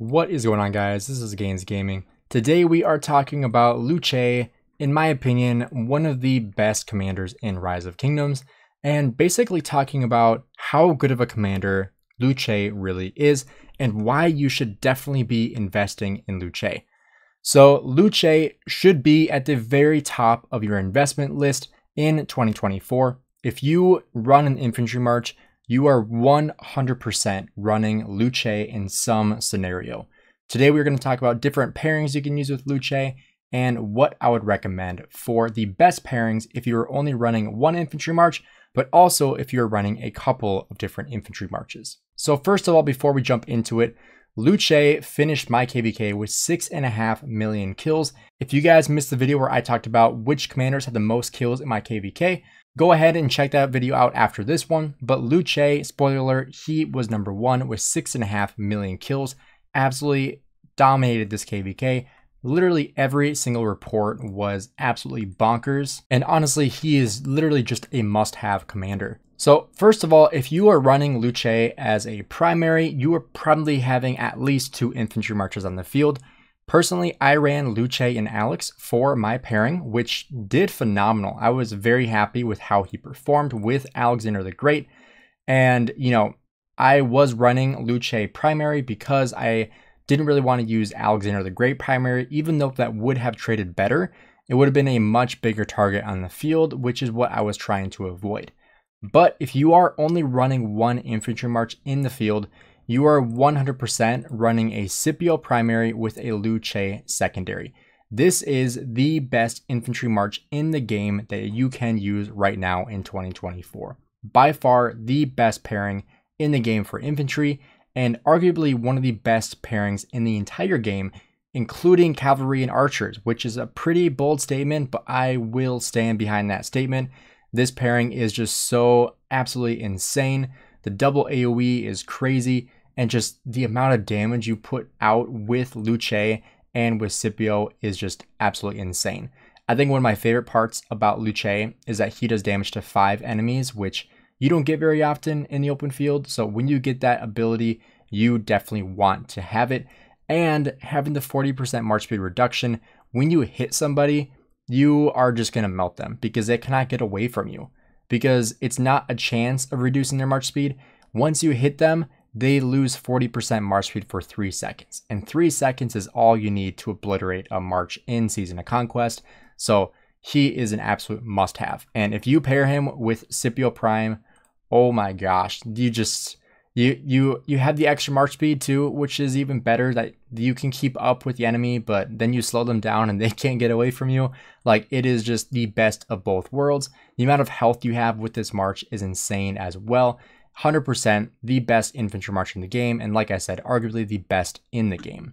What is going on, guys? This is Gains Gaming. Today we are talking about Liu Che, in my opinion, one of the best commanders in Rise of Kingdoms, and basically talking about how good of a commander Liu Che really is and why you should definitely be investing in Liu Che. So Liu Che should be at the very top of your investment list in 2024. If you run an infantry march, you are 100% running Liu Che in some scenario. Today, we're going to talk about different pairings you can use with Liu Che and what I would recommend for the best pairings if you're only running one infantry march, but also if you're running a couple of different infantry marches. So first of all, before we jump into it, Liu Che finished my KVK with 6.5 million kills. If you guys missed the video where I talked about which commanders had the most kills in my KVK, go ahead and check that video out after this one. But Liu Che, spoiler alert, he was number one with 6.5 million kills. Absolutely dominated this KVK. Literally every single report was absolutely bonkers. And honestly, he is literally just a must-have commander. So first of all, if you are running Liu Che as a primary, you are probably having at least two infantry marches on the field. Personally, I ran Liu Che and Alex for my pairing, which did phenomenal. I was very happy with how he performed with Alexander the Great. And, you know, I was running Liu Che primary because I didn't really want to use Alexander the Great primary, even though that would have traded better. It would have been a much bigger target on the field, which is what I was trying to avoid. But if you are only running one infantry march in the field, you are 100% running a Scipio primary with a Liu Che secondary. This is the best infantry march in the game that you can use right now in 2024. By far the best pairing in the game for infantry, and arguably one of the best pairings in the entire game, including cavalry and archers, which is a pretty bold statement, but I will stand behind that statement. This pairing is just so absolutely insane. The double AoE is crazy, and just the amount of damage you put out with Liu Che and with Scipio is just absolutely insane. I think one of my favorite parts about Liu Che is that he does damage to 5 enemies, which you don't get very often in the open field. So when you get that ability, you definitely want to have it. And having the 40% march speed reduction, when you hit somebody, you are just going to melt them because they cannot get away from you, because it's not a chance of reducing their march speed. Once you hit them, they lose 40% march speed for 3 seconds, and 3 seconds is all you need to obliterate a march in Season of Conquest. So he is an absolute must-have. And if you pair him with Scipio Prime, oh my gosh, you just, you have the extra march speed too, which is even better, that you can keep up with the enemy, but then you slow them down and they can't get away from you. Like, it is just the best of both worlds. The amount of health you have with this march is insane as well. 100% the best infantry march in the game. And like I said, arguably the best in the game.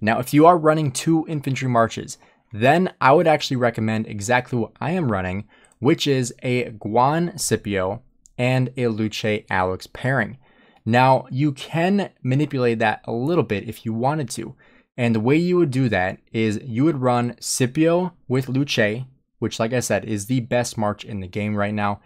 Now, if you are running two infantry marches, then I would actually recommend exactly what I am running, which is a Guan Scipio and a Liu Che Alex pairing. Now, you can manipulate that a little bit if you wanted to. And the way you would do that is you would run Scipio with Liu Che, which, like I said, is the best march in the game right now.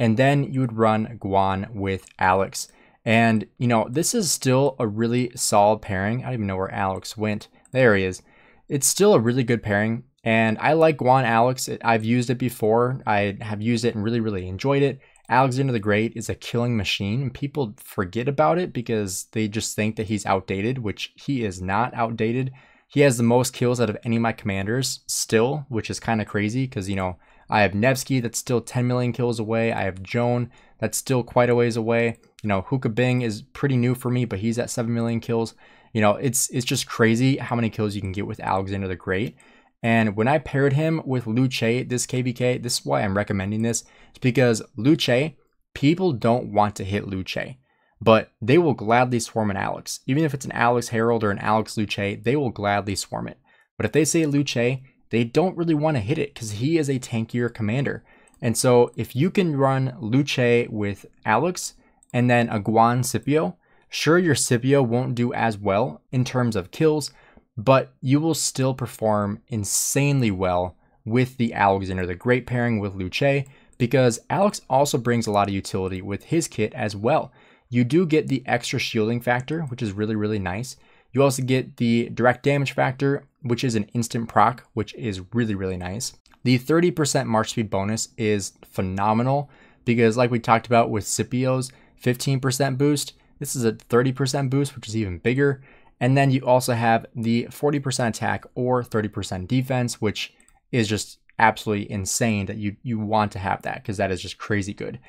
And then you would run Guan with Alex. And, you know, this is still a really solid pairing. I don't even know where Alex went. There he is. It's still a really good pairing, and I like Guan Alex. I've used it before. I have used it and really, really enjoyed it. Alexander the Great is a killing machine, and people forget about it because they just think that he's outdated, which he is not outdated. He has the most kills out of any of my commanders still, which is kind of crazy because, you know, I have Nevsky that's still 10 million kills away. I have Joan that's still quite a ways away. You know, Huo Qubing is pretty new for me, but he's at 7 million kills. You know, it's just crazy how many kills you can get with Alexander the Great. And when I paired him with Liu Che, this KVK, this is why I'm recommending this. It's because Liu Che, people don't want to hit Liu Che, but they will gladly swarm an Alex. Even if it's an Alex Herald or an Alex Liu Che, they will gladly swarm it. But if they say Liu Che, they don't really want to hit it because he is a tankier commander. And so if you can run Liu Che with Alex and then a Guan Scipio, sure, your Scipio won't do as well in terms of kills, but you will still perform insanely well with the Alexander the Great pairing with Liu Che, because Alex also brings a lot of utility with his kit as well. You do get the extra shielding factor, which is really, really nice. You also get the direct damage factor, which is an instant proc, which is really, really nice. The 30% march speed bonus is phenomenal because, like we talked about with Scipio's 15% boost, this is a 30% boost, which is even bigger. And then you also have the 40% attack or 30% defense, which is just absolutely insane that you want to have that because that is just crazy good.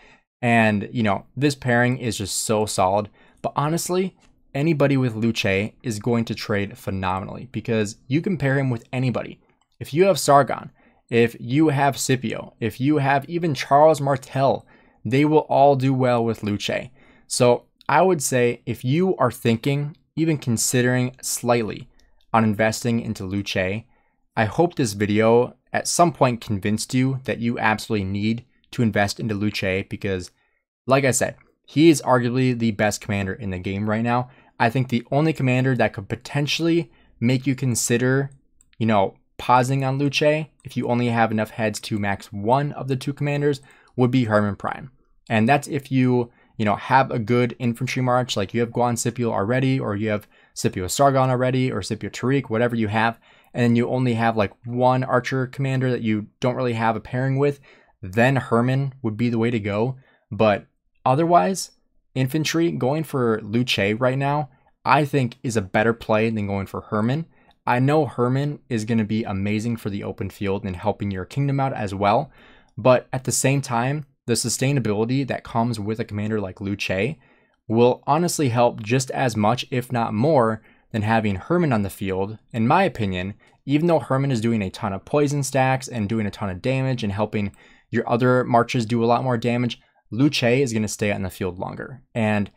And, you know, this pairing is just so solid. But honestly, anybody with Liu Che is going to trade phenomenally because you can pair him with anybody. If you have Sargon, if you have Scipio, if you have even Charles Martel, they will all do well with Liu Che. So I would say if you are thinking, even considering slightly on investing into Liu Che, I hope this video at some point convinced you that you absolutely need to invest into Liu Che because, like I said, he is arguably the best commander in the game right now. I think the only commander that could potentially make you consider, you know, pausing on Liu Che if you only have enough heads to max one of the two commanders would be Herman Prime. And that's if you know, have a good infantry march, like you have Guan Scipio already, or you have Scipio Sargon already, or Scipio Tariq, whatever you have, and then you only have like one archer commander that you don't really have a pairing with, then Herman would be the way to go. But otherwise, infantry, going for Liu Che right now, I think is a better play than going for Herman. I know Herman is going to be amazing for the open field and helping your kingdom out as well. But at the same time, the sustainability that comes with a commander like Liu Che will honestly help just as much, if not more, than having Herman on the field, in my opinion, even though Herman is doing a ton of poison stacks and doing a ton of damage and helping your other marches do a lot more damage. Liu Che is going to stay on the field longer. And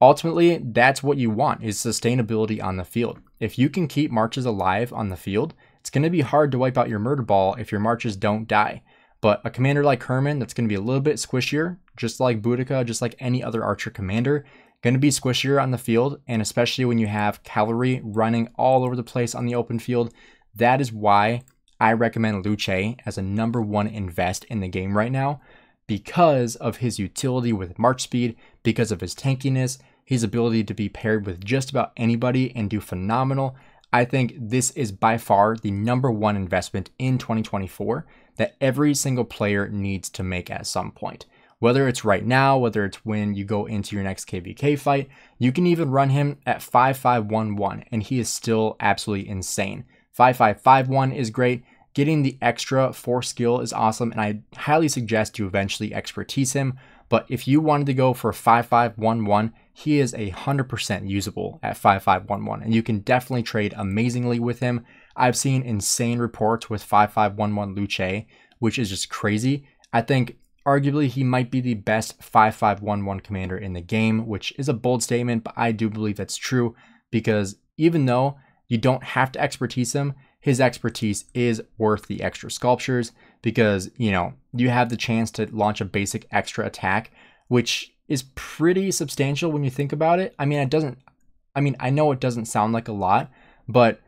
ultimately, that's what you want, is sustainability on the field. If you can keep marches alive on the field, it's going to be hard to wipe out your murder ball if your marches don't die. But a commander like Herman, that's going to be a little bit squishier, just like Boudica, just like any other archer commander, going to be squishier on the field. And especially when you have cavalry running all over the place on the open field, that is why I recommend Liu Che as a #1 invest in the game right now, because of his utility with march speed, because of his tankiness, his ability to be paired with just about anybody and do phenomenal. I think this is by far the #1 investment in 2024 that every single player needs to make at some point. Whether it's right now, whether it's when you go into your next KVK fight, you can even run him at 5511 and he is still absolutely insane. 5551 is great. Getting the extra 4 skill is awesome, and I highly suggest you eventually expertise him. But if you wanted to go for 5511, he is 100% usable at 5511, and you can definitely trade amazingly with him. I've seen insane reports with 5511 Liu Che, which is just crazy. I think arguably he might be the best 5511 commander in the game, which is a bold statement, but I do believe that's true because even though you don't have to expertise him, his expertise is worth the extra sculptures because, you know, you have the chance to launch a basic extra attack, which is pretty substantial when you think about it. I mean, I know it doesn't sound like a lot, but,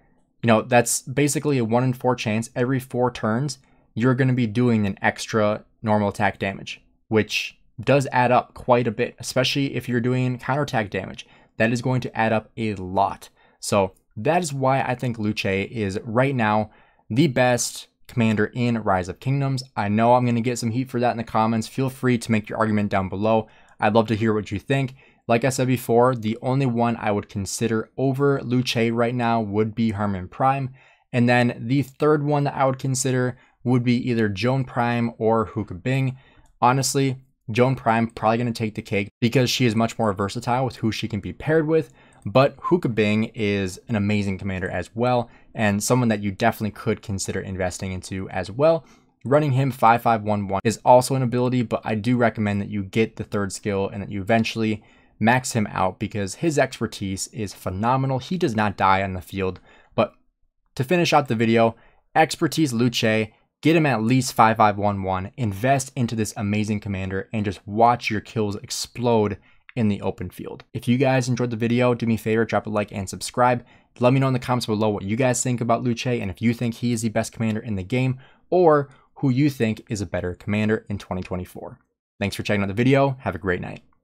you know, that's basically a 1 in 4 chance. Every 4 turns, you're going to be doing an extra normal attack damage, which does add up quite a bit, especially if you're doing counterattack damage. That is going to add up a lot. So that is why I think Liu Che is right now the best commander in Rise of Kingdoms. I know I'm going to get some heat for that in the comments. Feel free to make your argument down below. I'd love to hear what you think. Like I said before, the only one I would consider over Liu Che right now would be Herman Prime. And then the third one that I would consider would be either Joan Prime or Huo Qubing. Honestly, Joan Prime probably going to take the cake because she is much more versatile with who she can be paired with. But Huo Qubing is an amazing commander as well, and someone that you definitely could consider investing into as well. Running him 5511 is also an ability, but I do recommend that you get the 3rd skill and that you eventually max him out because his expertise is phenomenal. He does not die on the field. But to finish out the video, expertise Liu Che, get him at least 5511, invest into this amazing commander, and just watch your kills explode in the open field. If you guys enjoyed the video, do me a favor, drop a like and subscribe. Let me know in the comments below what you guys think about Liu Che and if you think he is the best commander in the game or who you think is a better commander in 2024. Thanks for checking out the video. Have a great night.